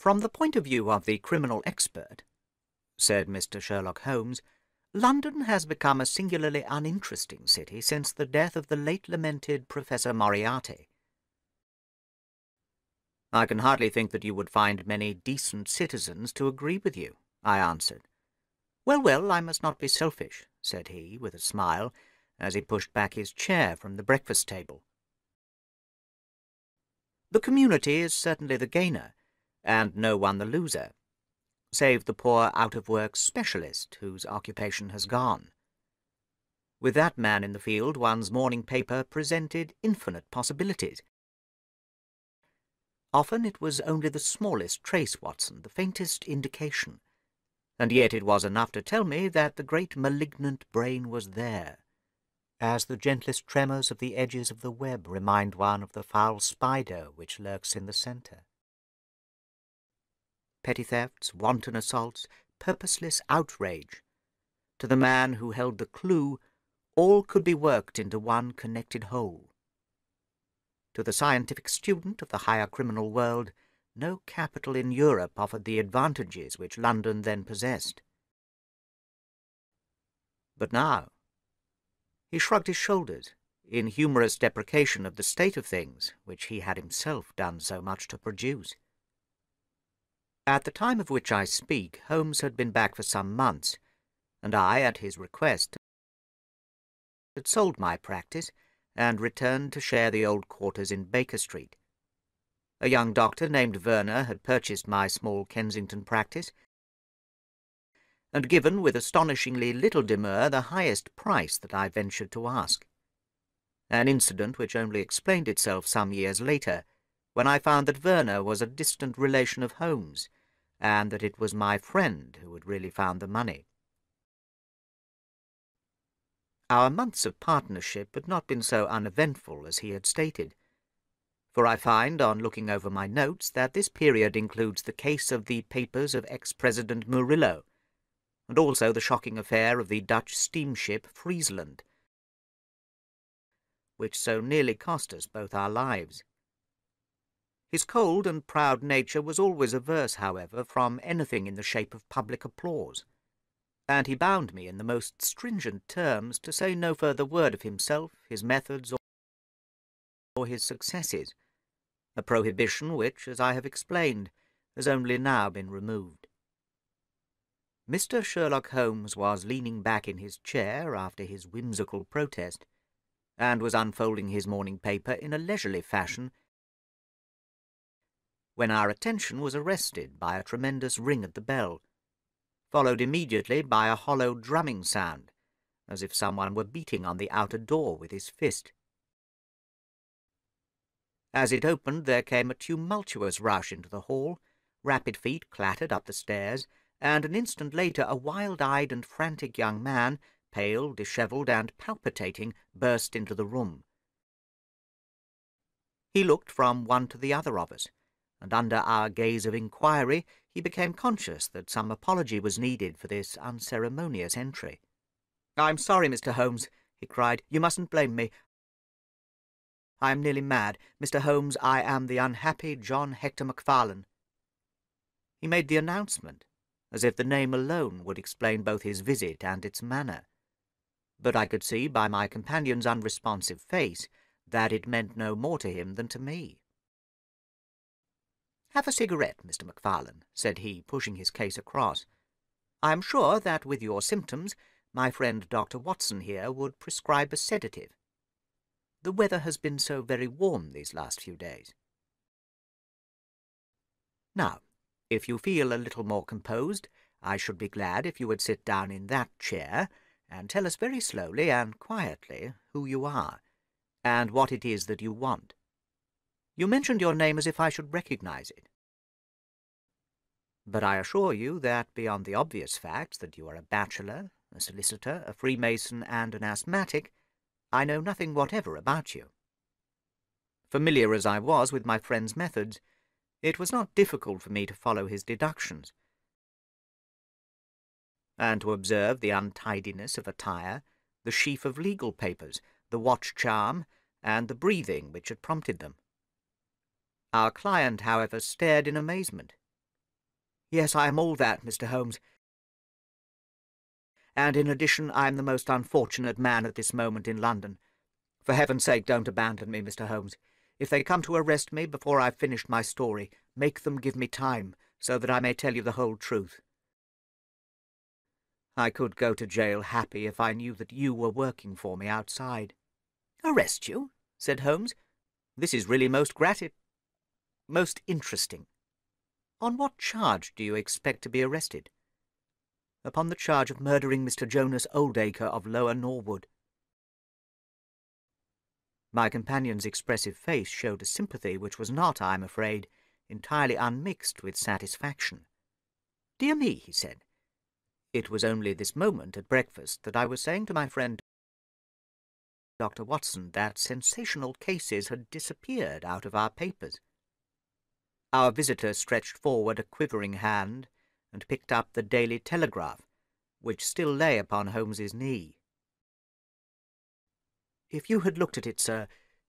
From the point of view of the criminal expert, said Mr. Sherlock Holmes, London has become a singularly uninteresting city since the death of the late lamented Professor Moriarty. I can hardly think that you would find many decent citizens to agree with you, I answered. Well, well, I must not be selfish, said he, with a smile, as he pushed back his chair from the breakfast table. The community is certainly the gainer, and no one the loser, save the poor out-of-work specialist whose occupation has gone. With that man in the field, one's morning paper presented infinite possibilities. Often it was only the smallest trace, Watson, the faintest indication, and yet it was enough to tell me that the great malignant brain was there, as the gentlest tremors of the edges of the web remind one of the foul spider which lurks in the centre. Petty thefts, wanton assaults, purposeless outrage. To the man who held the clue, all could be worked into one connected whole. To the scientific student of the higher criminal world, no capital in Europe offered the advantages which London then possessed. But now, he shrugged his shoulders, in humorous deprecation of the state of things which he had himself done so much to produce. At the time of which I speak, Holmes had been back for some months, and I, at his request, had sold my practice and returned to share the old quarters in Baker Street. A young doctor named Verner had purchased my small Kensington practice, and given with astonishingly little demur the highest price that I ventured to ask, an incident which only explained itself some years later, when I found that Verner was a distant relation of Holmes, and that it was my friend who had really found the money. Our months of partnership had not been so uneventful as he had stated, for I find, on looking over my notes, that this period includes the case of the papers of ex-President Murillo, and also the shocking affair of the Dutch steamship Friesland, which so nearly cost us both our lives. His cold and proud nature was always averse, however, from anything in the shape of public applause, and he bound me in the most stringent terms to say no further word of himself, his methods, or his successes, a prohibition which, as I have explained, has only now been removed. Mr. Sherlock Holmes was leaning back in his chair after his whimsical protest, and was unfolding his morning paper in a leisurely fashion, when our attention was arrested by a tremendous ring at the bell, followed immediately by a hollow drumming sound, as if someone were beating on the outer door with his fist. As it opened, there came a tumultuous rush into the hall, rapid feet clattered up the stairs, and an instant later a wild-eyed and frantic young man, pale, dishevelled, and palpitating, burst into the room. He looked from one to the other of us, and under our gaze of inquiry he became conscious that some apology was needed for this unceremonious entry. "I'm sorry, Mr. Holmes," he cried. "You mustn't blame me. I am nearly mad. Mr. Holmes, I am the unhappy John Hector McFarlane." He made the announcement as if the name alone would explain both his visit and its manner, but I could see by my companion's unresponsive face that it meant no more to him than to me. "Have a cigarette, Mr. McFarlane," said he, pushing his case across. "I am sure that with your symptoms my friend Dr. Watson here would prescribe a sedative. The weather has been so very warm these last few days. Now, if you feel a little more composed, I should be glad if you would sit down in that chair and tell us very slowly and quietly who you are and what it is that you want. You mentioned your name as if I should recognize it. But I assure you that beyond the obvious facts that you are a bachelor, a solicitor, a Freemason, and an asthmatic, I know nothing whatever about you." Familiar as I was with my friend's methods, it was not difficult for me to follow his deductions, and to observe the untidiness of attire, the sheaf of legal papers, the watch charm, and the breathing which had prompted them. Our client, however, stared in amazement, Yes, I am all that, Mr. Holmes. And in addition, I am the most unfortunate man at this moment in London. For heaven's sake, don't abandon me, Mr. Holmes. If they come to arrest me before I've finished my story, make them give me time, so that I may tell you the whole truth. I could go to jail happy if I knew that you were working for me outside. Arrest you? Said Holmes. This is really most interesting. On what charge do you expect to be arrested? Upon the charge of murdering Mr. Jonas Oldacre of Lower Norwood. My companion's expressive face showed a sympathy which was not, I am afraid, entirely unmixed with satisfaction. Dear me, he said. It was only this moment at breakfast that I was saying to my friend Dr. Watson that sensational cases had disappeared out of our papers. Our visitor stretched forward a quivering hand and picked up the Daily Telegraph, which still lay upon Holmes's knee. If you had looked at it, sir,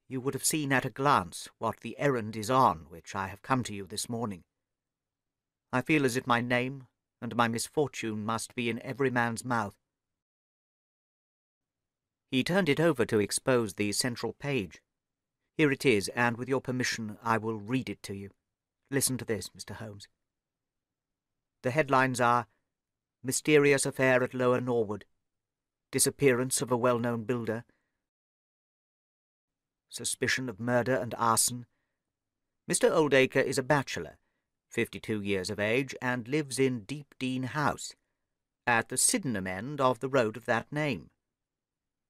you would have seen at a glance what the errand is on which I have come to you this morning. I feel as if my name and my misfortune must be in every man's mouth. He turned it over to expose the central page. Here it is, and with your permission I will read it to you. Listen to this, Mr. Holmes. The headlines are, Mysterious Affair at Lower Norwood, Disappearance of a Well-Known Builder, Suspicion of Murder and Arson. Mr. Oldacre is a bachelor, 52 years of age, and lives in Deepdean House, at the Sydenham end of the road of that name.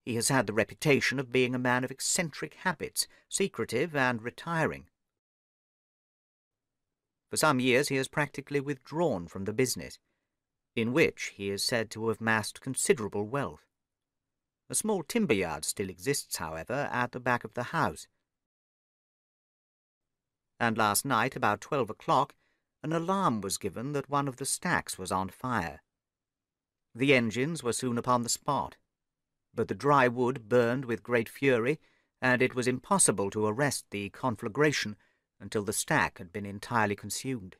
He has had the reputation of being a man of eccentric habits, secretive and retiring. For some years he has practically withdrawn from the business, in which he is said to have amassed considerable wealth. A small timber yard still exists, however, at the back of the house. And last night, about 12 o'clock, an alarm was given that one of the stacks was on fire. The engines were soon upon the spot, but the dry wood burned with great fury, and it was impossible to arrest the conflagration until the stack had been entirely consumed.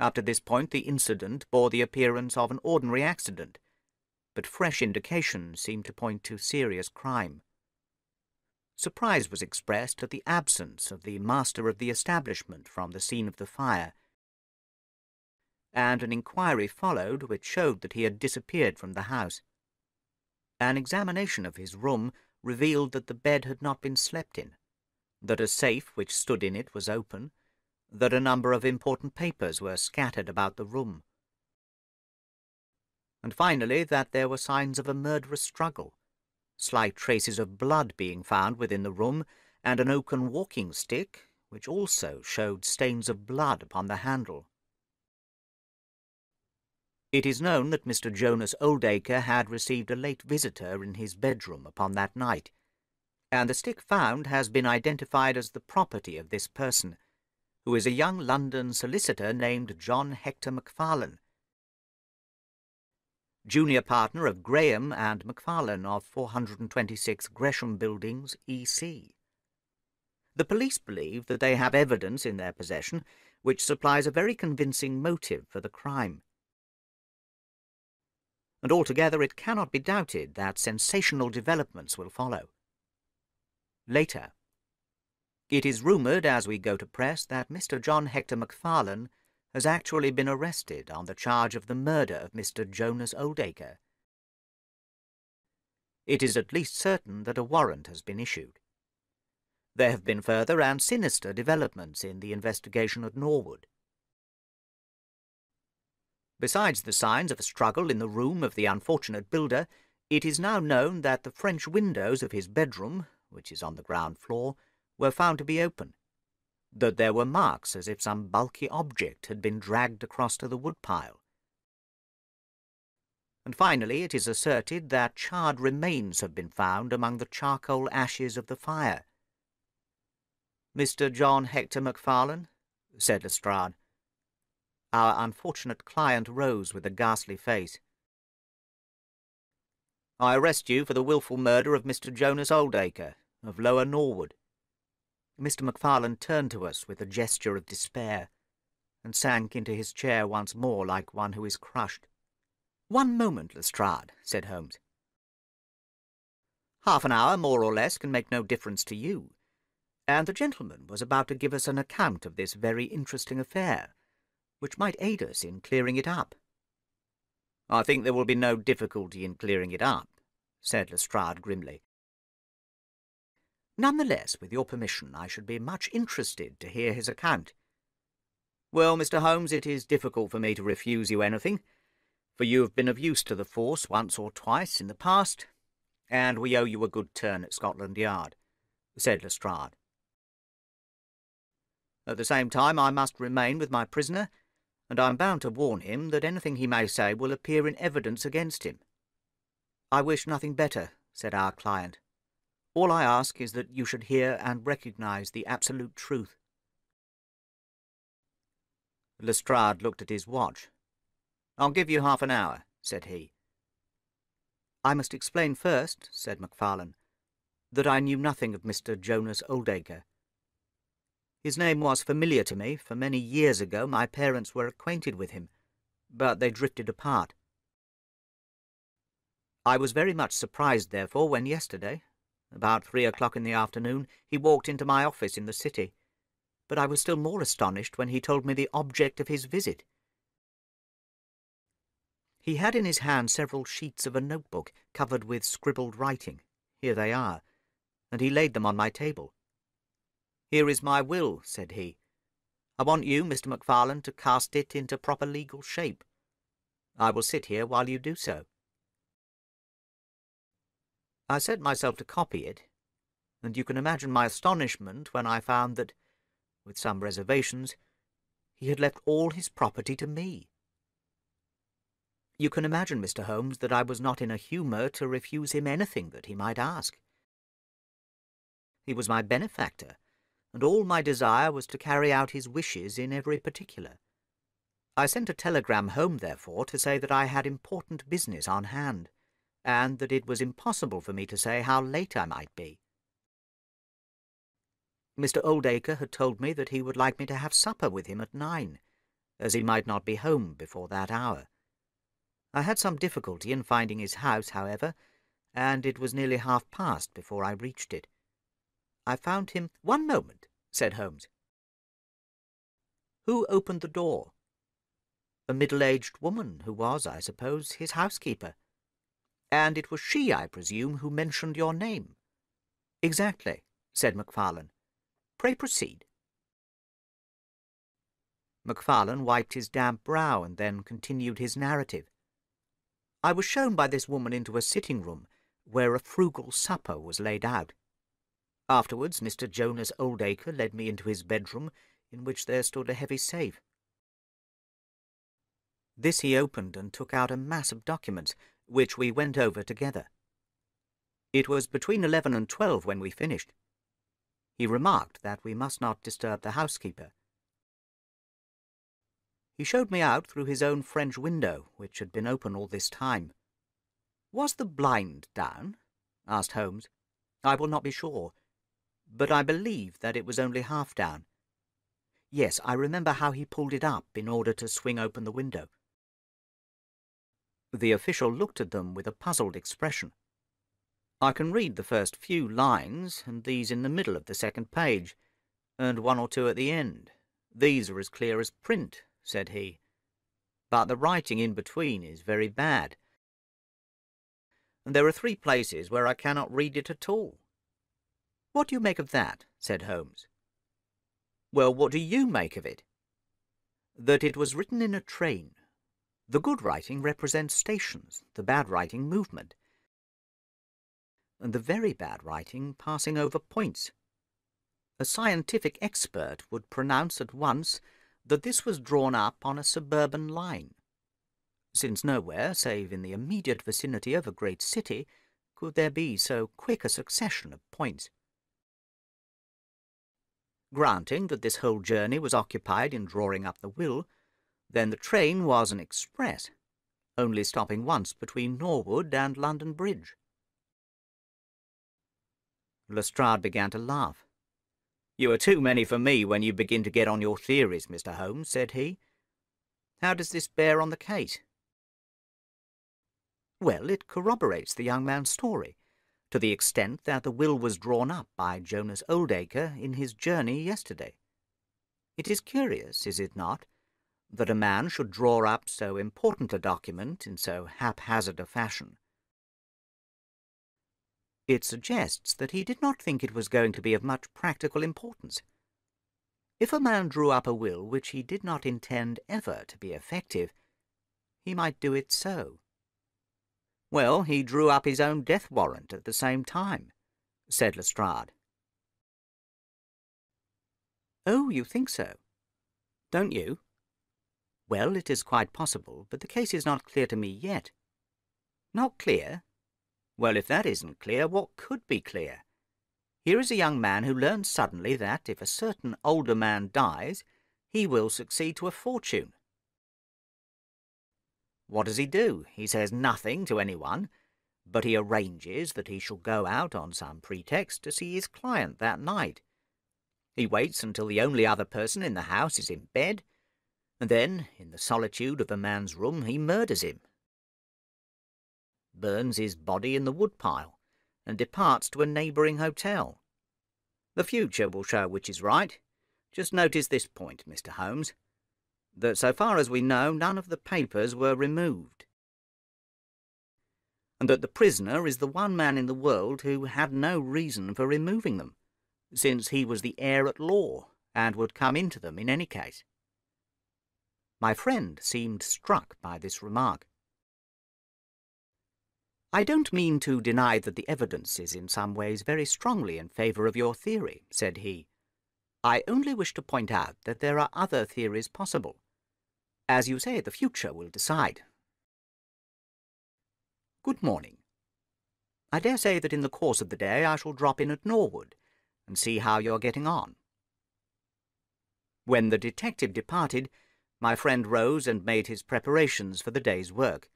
Up to this point the incident bore the appearance of an ordinary accident, but fresh indications seemed to point to serious crime. Surprise was expressed at the absence of the master of the establishment from the scene of the fire, and an inquiry followed which showed that he had disappeared from the house. An examination of his room revealed that the bed had not been slept in, that a safe which stood in it was open, that a number of important papers were scattered about the room, and finally that there were signs of a murderous struggle, slight traces of blood being found within the room, and an oaken walking stick, which also showed stains of blood upon the handle. It is known that Mr. Jonas Oldacre had received a late visitor in his bedroom upon that night, and the stick found has been identified as the property of this person, who is a young London solicitor named John Hector McFarlane, junior partner of Graham and McFarlane of 426 Gresham Buildings, EC. The police believe that they have evidence in their possession which supplies a very convincing motive for the crime. And altogether it cannot be doubted that sensational developments will follow. Later, it is rumoured as we go to press that Mr. John Hector McFarlane has actually been arrested on the charge of the murder of Mr. Jonas Oldacre. It is at least certain that a warrant has been issued. There have been further and sinister developments in the investigation at Norwood. Besides the signs of a struggle in the room of the unfortunate builder, it is now known that the French windows of his bedroom, which is on the ground floor, were found to be open, that there were marks as if some bulky object had been dragged across to the woodpile. And finally it is asserted that charred remains have been found among the charcoal ashes of the fire. Mr. John Hector McFarlane, said Lestrade. Our unfortunate client rose with a ghastly face. I arrest you for the wilful murder of Mr. Jonas Oldacre, of Lower Norwood. Mr. McFarlane turned to us with a gesture of despair, and sank into his chair once more like one who is crushed. "One moment, Lestrade," said Holmes. "Half an hour, more or less, can make no difference to you. And the gentleman was about to give us an account of this very interesting affair, which might aid us in clearing it up." "I think there will be no difficulty in clearing it up," said Lestrade grimly. "Nonetheless, with your permission, I should be much interested to hear his account." "Well, Mr. Holmes, it is difficult for me to refuse you anything, for you have been of use to the force once or twice in the past, and we owe you a good turn at Scotland Yard," said Lestrade. "At the same time, I must remain with my prisoner, and I am bound to warn him that anything he may say will appear in evidence against him." "I wish nothing better," said our client. "All I ask is that you should hear and recognise the absolute truth." Lestrade looked at his watch. "I'll give you half an hour," said he. "I must explain first," said McFarlane, "that I knew nothing of Mr. Jonas Oldacre. His name was familiar to me, for many years ago my parents were acquainted with him, but they drifted apart. I was very much surprised, therefore, when yesterday, about 3 o'clock in the afternoon, he walked into my office in the city, but I was still more astonished when he told me the object of his visit. He had in his hand several sheets of a notebook covered with scribbled writing. Here they are," and he laid them on my table. "Here is my will," said he. "I want you, Mr. McFarlane, to cast it into proper legal shape. I will sit here while you do so." I set myself to copy it, and you can imagine my astonishment when I found that, with some reservations, he had left all his property to me. You can imagine, Mr. Holmes, that I was not in a humour to refuse him anything that he might ask. He was my benefactor, and all my desire was to carry out his wishes in every particular. I sent a telegram home, therefore, to say that I had important business on hand, and that it was impossible for me to say how late I might be. Mr. Oldacre had told me that he would like me to have supper with him at 9, as he might not be home before that hour. I had some difficulty in finding his house, however, and it was nearly half-past before I reached it. I found him— "One moment," said Holmes. "Who opened the door?" "A middle-aged woman who was, I suppose, his housekeeper." "And it was she, I presume, who mentioned your name?" "Exactly," said McFarlane. "Pray proceed." McFarlane wiped his damp brow and then continued his narrative. "I was shown by this woman into a sitting-room where a frugal supper was laid out. Afterwards, Mr. Jonas Oldacre led me into his bedroom, in which there stood a heavy safe. This he opened and took out a mass of documents, which we went over together. It was between 11 and 12 when we finished. He remarked that we must not disturb the housekeeper. He showed me out through his own French window, which had been open all this time." "Was the blind down?" asked Holmes. "I will not be sure, but I believe that it was only half down. Yes, I remember how he pulled it up in order to swing open the window." The official looked at them with a puzzled expression. I can read the first few lines, and these in the middle of the second page, and one or two at the end. "These are as clear as print," said he, "but the writing in between is very bad, and there are 3 places where I cannot read it at all." "What do you make of that?" said Holmes. "Well, what do you make of it?" "That it was written in a train. The good writing represents stations, the bad writing movement, and the very bad writing passing over points. A scientific expert would pronounce at once that this was drawn up on a suburban line, since nowhere, save in the immediate vicinity of a great city, could there be so quick a succession of points. Granting that this whole journey was occupied in drawing up the will, then the train was an express, only stopping once between Norwood and London Bridge." Lestrade began to laugh. You are too many for me when you begin to get on your theories, Mr. Holmes, said he. How does this bear on the case? Well, it corroborates the young man's story, to the extent that the will was drawn up by Jonas Oldacre in his journey yesterday. It is curious, is it not, that a man should draw up so important a document in so haphazard a fashion. It suggests that he did not think it was going to be of much practical importance. If a man drew up a will which he did not intend ever to be effective, he might do it so. Well, he drew up his own death warrant at the same time, said Lestrade. Oh, you think so, don't you? Well, it is quite possible, but the case is not clear to me yet. Not clear? Well, if that isn't clear, what could be clear? Here is a young man who learns suddenly that, if a certain older man dies, he will succeed to a fortune. What does he do? He says nothing to anyone, but he arranges that he shall go out on some pretext to see his client that night. He waits until the only other person in the house is in bed, and then, in the solitude of the man's room, he murders him, burns his body in the woodpile, and departs to a neighbouring hotel. The future will show which is right. Just notice this point, Mr. Holmes, that so far as we know none of the papers were removed, and that the prisoner is the one man in the world who had no reason for removing them, since he was the heir at law and would come into them in any case. My friend seemed struck by this remark. I don't mean to deny that the evidence is in some ways very strongly in favour of your theory, said he. I only wish to point out that there are other theories possible. As you say, the future will decide. Good morning. I dare say that in the course of the day I shall drop in at Norwood and see how you're getting on. When the detective departed, my friend rose and made his preparations for the day's work,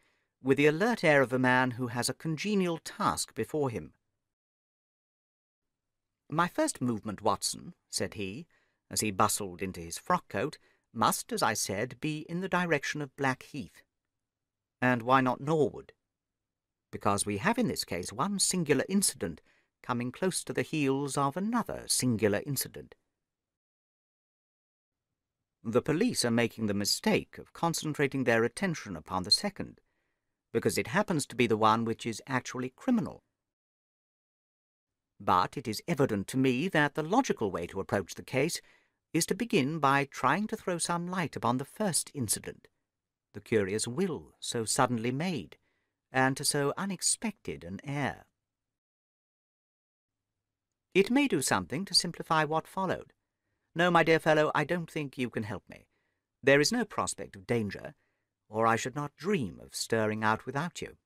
with the alert air of a man who has a congenial task before him. My first movement, Watson, said he, as he bustled into his frock coat, must, as I said, be in the direction of Blackheath. And why not Norwood? Because we have in this case one singular incident coming close to the heels of another singular incident. The police are making the mistake of concentrating their attention upon the second, because it happens to be the one which is actually criminal. But it is evident to me that the logical way to approach the case is to begin by trying to throw some light upon the first incident, the curious will so suddenly made, and to so unexpected an heir. It may do something to simplify what followed. No, my dear fellow, I don't think you can help me. There is no prospect of danger, or I should not dream of stirring out without you.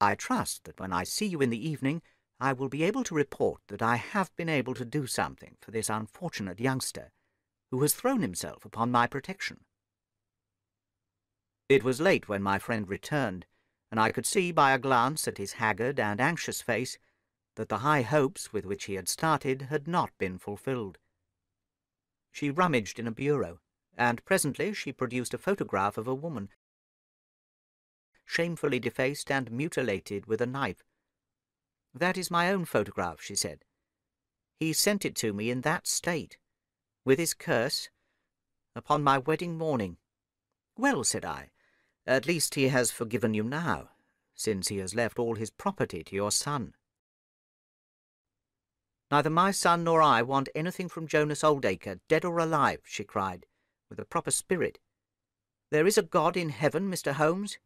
I trust that when I see you in the evening, I will be able to report that I have been able to do something for this unfortunate youngster, who has thrown himself upon my protection. It was late when my friend returned, and I could see by a glance at his haggard and anxious face that the high hopes with which he had started had not been fulfilled. She rummaged in a bureau, and presently she produced a photograph of a woman, shamefully defaced and mutilated with a knife. That is my own photograph, she said. He sent it to me in that state, with his curse, upon my wedding morning. Well, said I, at least he has forgiven you now, since he has left all his property to your son. Neither my son nor I want anything from Jonas Oldacre, dead or alive, she cried, with a proper spirit. There is a God in heaven, Mr. Holmes,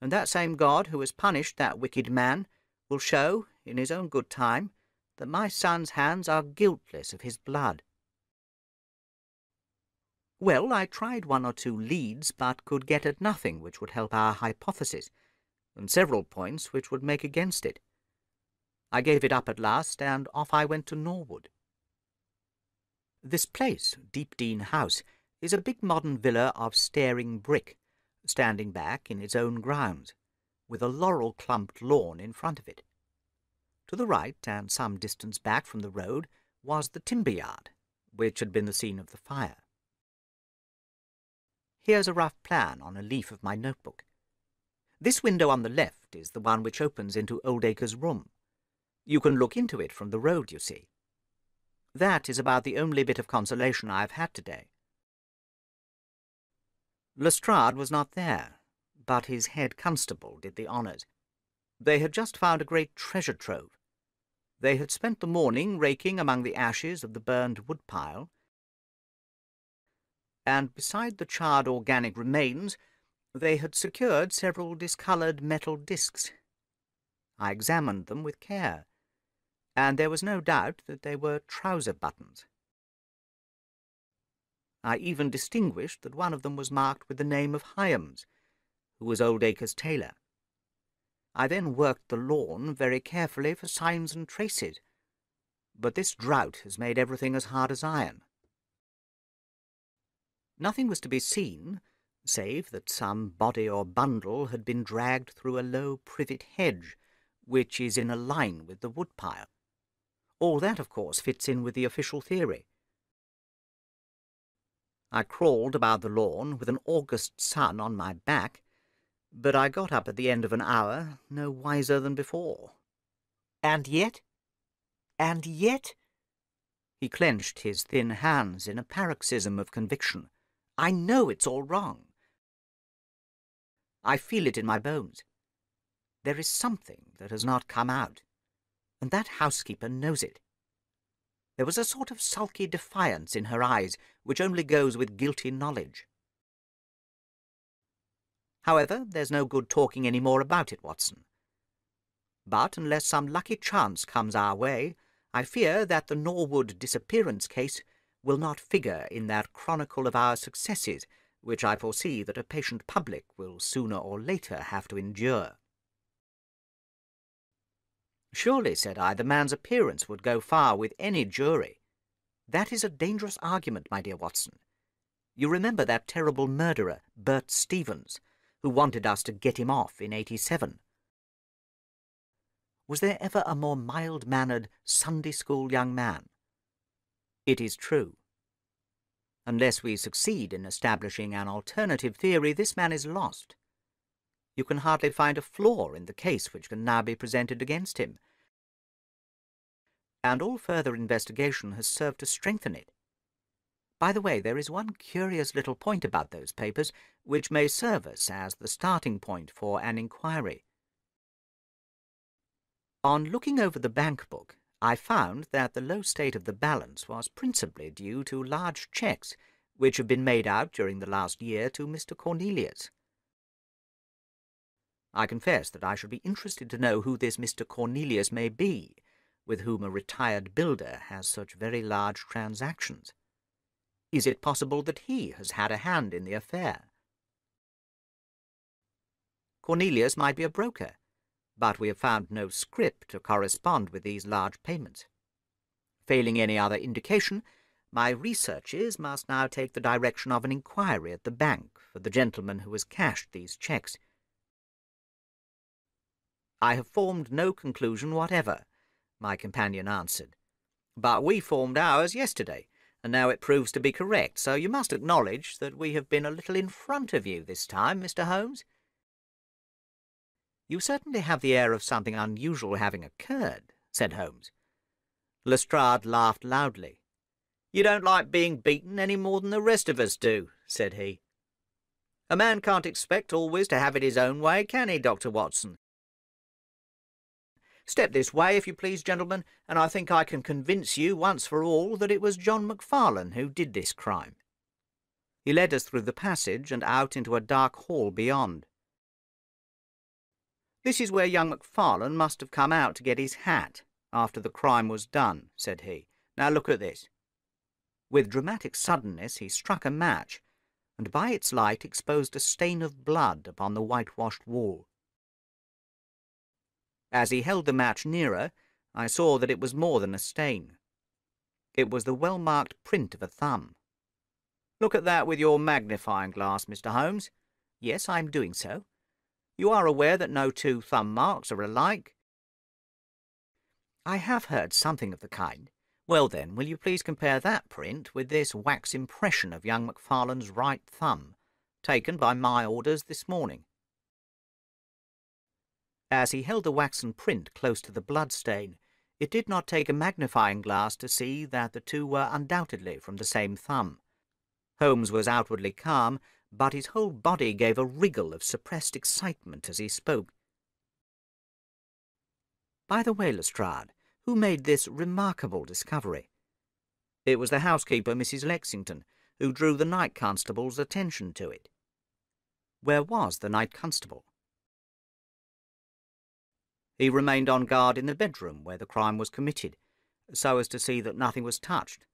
and that same God who has punished that wicked man will show, in his own good time, that my son's hands are guiltless of his blood. Well, I tried one or two leads, but could get at nothing which would help our hypothesis, and several points which would make against it. I gave it up at last, and off I went to Norwood. This place, Deepdean House, is a big modern villa of staring brick, standing back in its own grounds, with a laurel-clumped lawn in front of it. To the right, and some distance back from the road, was the timber yard, which had been the scene of the fire. Here's a rough plan on a leaf of my notebook. This window on the left is the one which opens into Oldacre's room. You can look into it from the road, you see. That is about the only bit of consolation I have had today. Lestrade was not there, but his head constable did the honours. They had just found a great treasure trove. They had spent the morning raking among the ashes of the burned woodpile, and beside the charred organic remains, they had secured several discoloured metal discs. I examined them with care, and there was no doubt that they were trouser buttons. I even distinguished that one of them was marked with the name of Hyams, who was Oldacre's tailor. I then worked the lawn very carefully for signs and traces, but this drought has made everything as hard as iron. Nothing was to be seen, save that some body or bundle had been dragged through a low privet hedge, which is in a line with the woodpile. All that, of course, fits in with the official theory. I crawled about the lawn with an August sun on my back, but I got up at the end of an hour no wiser than before. And yet, he clenched his thin hands in a paroxysm of conviction. I know it's all wrong. I feel it in my bones. There is something that has not come out, and that housekeeper knows it. There was a sort of sulky defiance in her eyes, which only goes with guilty knowledge. However, there's no good talking any more about it, Watson. But unless some lucky chance comes our way, I fear that the Norwood disappearance case will not figure in that chronicle of our successes, which I foresee that a patient public will sooner or later have to endure. Surely, said I, the man's appearance would go far with any jury. That is a dangerous argument, my dear Watson. You remember that terrible murderer, Bert Stevens, who wanted us to get him off in 87. Was there ever a more mild-mannered Sunday school young man? It is true. Unless we succeed in establishing an alternative theory, this man is lost. You can hardly find a flaw in the case which can now be presented against him, and all further investigation has served to strengthen it. By the way, there is one curious little point about those papers which may serve us as the starting point for an inquiry. On looking over the bank book, I found that the low state of the balance was principally due to large cheques which had been made out during the last year to Mr. Cornelius. I confess that I should be interested to know who this Mr. Cornelius may be, with whom a retired builder has such very large transactions. Is it possible that he has had a hand in the affair? Cornelius might be a broker, but we have found no script to correspond with these large payments. Failing any other indication, my researches must now take the direction of an inquiry at the bank for the gentleman who has cashed these cheques. I have formed no conclusion whatever, my companion answered, but we formed ours yesterday, and now it proves to be correct, so you must acknowledge that we have been a little in front of you this time, Mr. Holmes. You certainly have the air of something unusual having occurred, said Holmes. Lestrade laughed loudly. You don't like being beaten any more than the rest of us do, said he. A man can't expect always to have it his own way, can he, Dr. Watson? Step this way, if you please, gentlemen, and I think I can convince you once for all that it was John McFarlane who did this crime. He led us through the passage and out into a dark hall beyond. This is where young McFarlane must have come out to get his hat after the crime was done, said he. Now look at this. With dramatic suddenness he struck a match, and by its light exposed a stain of blood upon the whitewashed wall. As he held the match nearer, I saw that it was more than a stain. It was the well-marked print of a thumb. Look at that with your magnifying glass, Mr. Holmes. Yes, I am doing so. You are aware that no two thumb marks are alike? I have heard something of the kind. Well then, will you please compare that print with this wax impression of young McFarlane's right thumb, taken by my orders this morning?" As he held the waxen print close to the bloodstain, it did not take a magnifying glass to see that the two were undoubtedly from the same thumb. Holmes was outwardly calm, but his whole body gave a wriggle of suppressed excitement as he spoke. "By the way, Lestrade, who made this remarkable discovery?" "It was the housekeeper, Mrs. Lexington, who drew the night constable's attention to it." "Where was the night constable?" "He remained on guard in the bedroom where the crime was committed, so as to see that nothing was touched."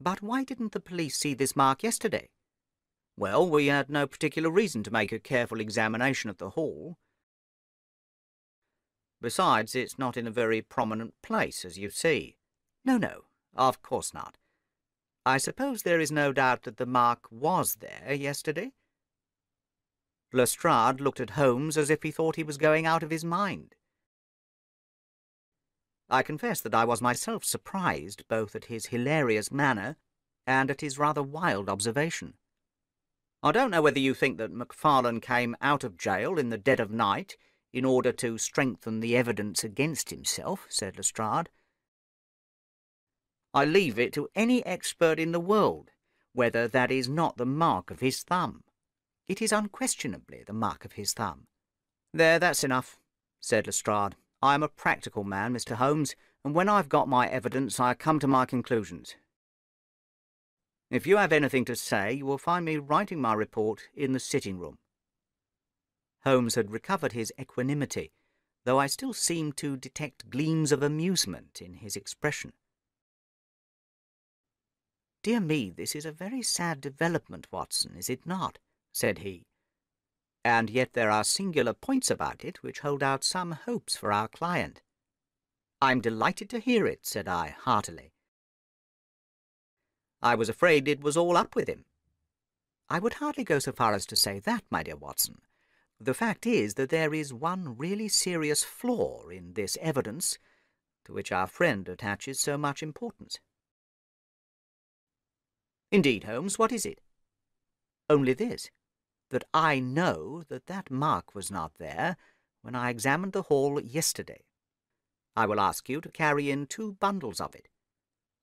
"But why didn't the police see this mark yesterday?" "Well, we had no particular reason to make a careful examination of the hall. Besides, it's not in a very prominent place, as you see." "No, no, of course not. I suppose there is no doubt that the mark was there yesterday?" Lestrade looked at Holmes as if he thought he was going out of his mind. I confess that I was myself surprised both at his hilarious manner and at his rather wild observation. "I don't know whether you think that McFarlane came out of jail in the dead of night in order to strengthen the evidence against himself," said Lestrade. "I leave it to any expert in the world whether that is not the mark of his thumb. It is unquestionably the mark of his thumb." "There, that's enough," said Lestrade. "I am a practical man, Mr. Holmes, and when I've got my evidence I come to my conclusions. If you have anything to say, you will find me writing my report in the sitting-room." Holmes had recovered his equanimity, though I still seemed to detect gleams of amusement in his expression. "Dear me, this is a very sad development, Watson, is it not?" said he. "And yet there are singular points about it which hold out some hopes for our client." "I'm delighted to hear it," said I heartily. "I was afraid it was all up with him." "I would hardly go so far as to say that, my dear Watson. The fact is that there is one really serious flaw in this evidence to which our friend attaches so much importance." "Indeed, Holmes, what is it?" "Only this, that I know that that mark was not there when I examined the hall yesterday. I will ask you to carry in 2 bundles of it.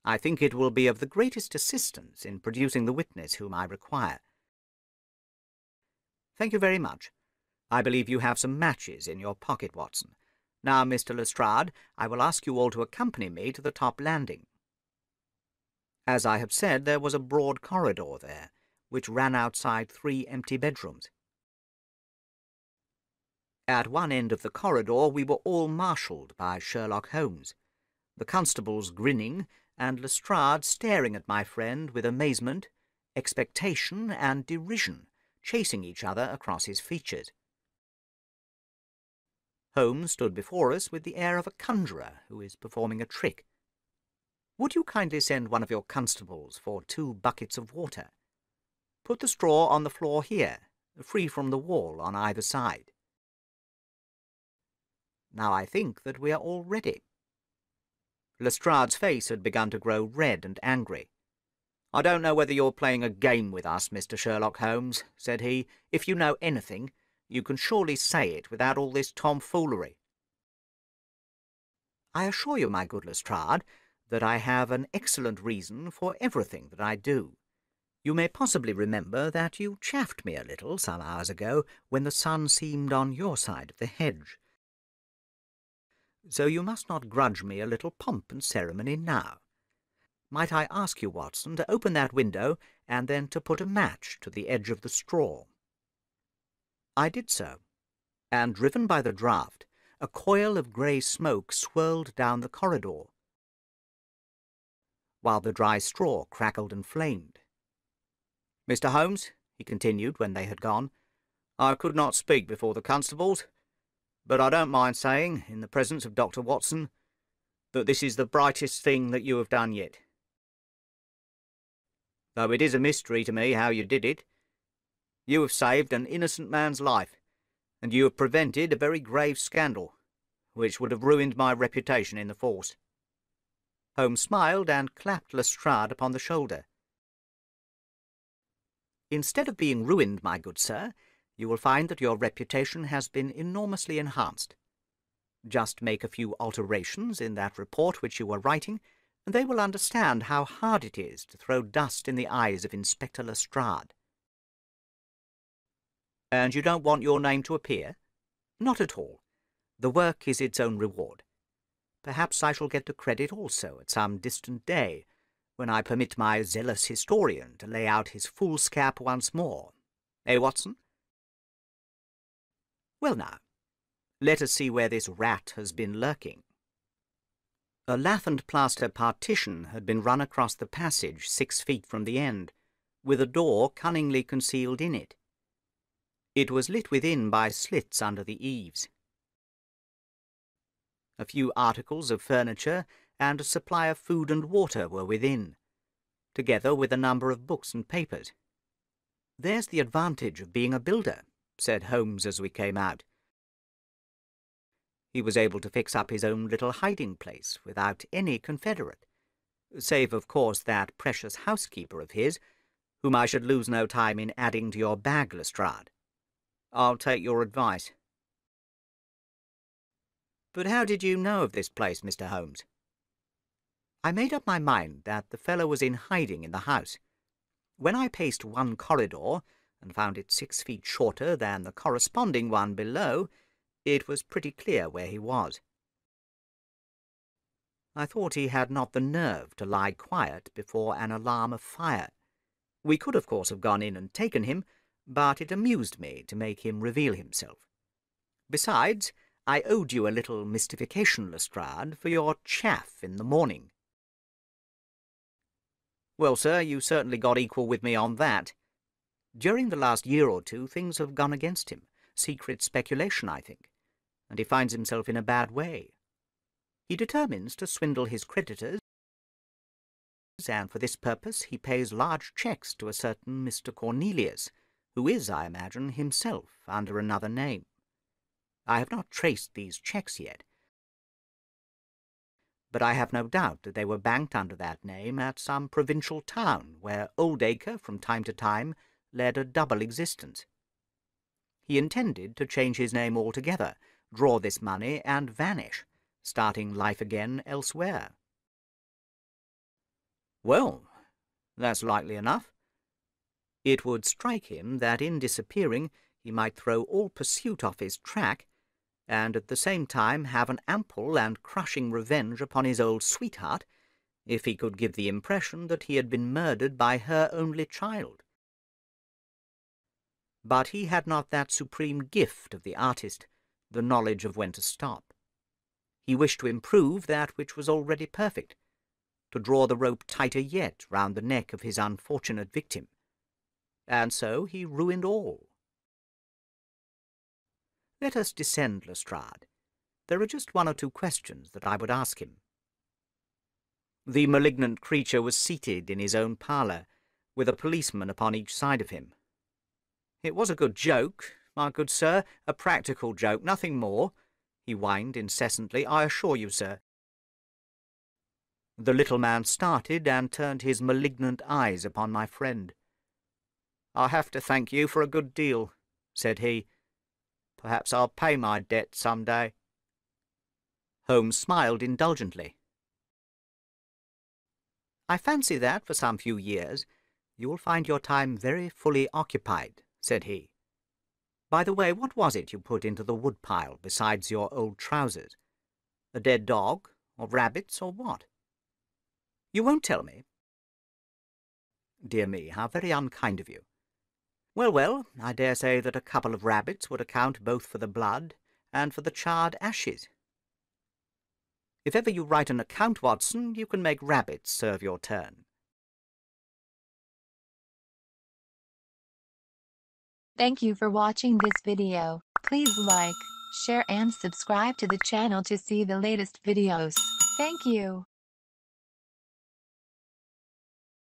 I think it will be of the greatest assistance in producing the witness whom I require." "Thank you very much. I believe you have some matches in your pocket, Watson. Now, Mr. Lestrade, I will ask you all to accompany me to the top landing." As I have said, there was a broad corridor there, which ran outside 3 empty bedrooms. At one end of the corridor we were all marshalled by Sherlock Holmes, the constables grinning and Lestrade staring at my friend with amazement, expectation and derision, chasing each other across his features. Holmes stood before us with the air of a conjurer who is performing a trick. "Would you kindly send one of your constables for 2 buckets of water? Put the straw on the floor here, free from the wall on either side. Now I think that we are all ready." Lestrade's face had begun to grow red and angry. "I don't know whether you're playing a game with us, Mr. Sherlock Holmes," said he. "If you know anything, you can surely say it without all this tomfoolery." "I assure you, my good Lestrade, that I have an excellent reason for everything that I do. You may possibly remember that you chaffed me a little some hours ago when the sun seemed on your side of the hedge. So you must not grudge me a little pomp and ceremony now. Might I ask you, Watson, to open that window and then to put a match to the edge of the straw?" I did so, and driven by the draught, a coil of grey smoke swirled down the corridor, while the dry straw crackled and flamed. "Mr. Holmes," he continued when they had gone, "I could not speak before the constables, but I don't mind saying, in the presence of Dr. Watson, that this is the brightest thing that you have done yet. Though it is a mystery to me how you did it, you have saved an innocent man's life, and you have prevented a very grave scandal, which would have ruined my reputation in the force." Holmes smiled and clapped Lestrade upon the shoulder. "Instead of being ruined, my good sir, you will find that your reputation has been enormously enhanced. Just make a few alterations in that report which you are writing, and they will understand how hard it is to throw dust in the eyes of Inspector Lestrade." "And you don't want your name to appear?" "Not at all. The work is its own reward. Perhaps I shall get the credit also at some distant day, when I permit my zealous historian to lay out his foolscap once more. Eh, Watson? Well now, let us see where this rat has been lurking." A lath-and-plaster partition had been run across the passage 6 feet from the end, with a door cunningly concealed in it. It was lit within by slits under the eaves. A few articles of furniture and a supply of food and water were within, together with a number of books and papers. "There's the advantage of being a builder," said Holmes as we came out. He was able to fix up his own little hiding place without any confederate, save, of course, that precious housekeeper of his, whom I should lose no time in adding to your bag, Lestrade. I'll take your advice. But how did you know of this place, Mr. Holmes? I made up my mind that the fellow was in hiding in the house. When I paced one corridor and found it 6 feet shorter than the corresponding one below, it was pretty clear where he was. I thought he had not the nerve to lie quiet before an alarm of fire. We could, of course, have gone in and taken him, but it amused me to make him reveal himself. Besides, I owed you a little mystification, Lestrade, for your chaff in the morning. Well, sir, you certainly got equal with me on that. During the last year or two, things have gone against him. Secret speculation, I think, and he finds himself in a bad way. He determines to swindle his creditors, and for this purpose he pays large cheques to a certain Mr. Cornelius, who is, I imagine, himself under another name. I have not traced these cheques yet, but I have no doubt that they were banked under that name at some provincial town where Oldacre, from time to time, led a double existence. He intended to change his name altogether, draw this money, and vanish, starting life again elsewhere. Well, that's likely enough. It would strike him that in disappearing he might throw all pursuit off his track, and at the same time have an ample and crushing revenge upon his old sweetheart, if he could give the impression that he had been murdered by her only child. But he had not that supreme gift of the artist, the knowledge of when to stop. He wished to improve that which was already perfect, to draw the rope tighter yet round the neck of his unfortunate victim. And so he ruined all. Let us descend, Lestrade. There are just 1 or 2 questions that I would ask him. The malignant creature was seated in his own parlour, with a policeman upon each side of him. "It was a good joke, my good sir, a practical joke, nothing more," he whined incessantly, "I assure you, sir." The little man started and turned his malignant eyes upon my friend. "I have to thank you for a good deal," said he. "Perhaps I'll pay my debt some day." Holmes smiled indulgently. "I fancy that, for some few years, you will find your time very fully occupied," said he. "By the way, what was it you put into the woodpile besides your old trousers? A dead dog, or rabbits, or what? You won't tell me? Dear me, how very unkind of you. Well, well, I dare say that a couple of rabbits would account both for the blood and for the charred ashes. If ever you write an account, Watson, you can make rabbits serve your turn." Thank you for watching this video. Please like, share and subscribe to the channel to see the latest videos. Thank you.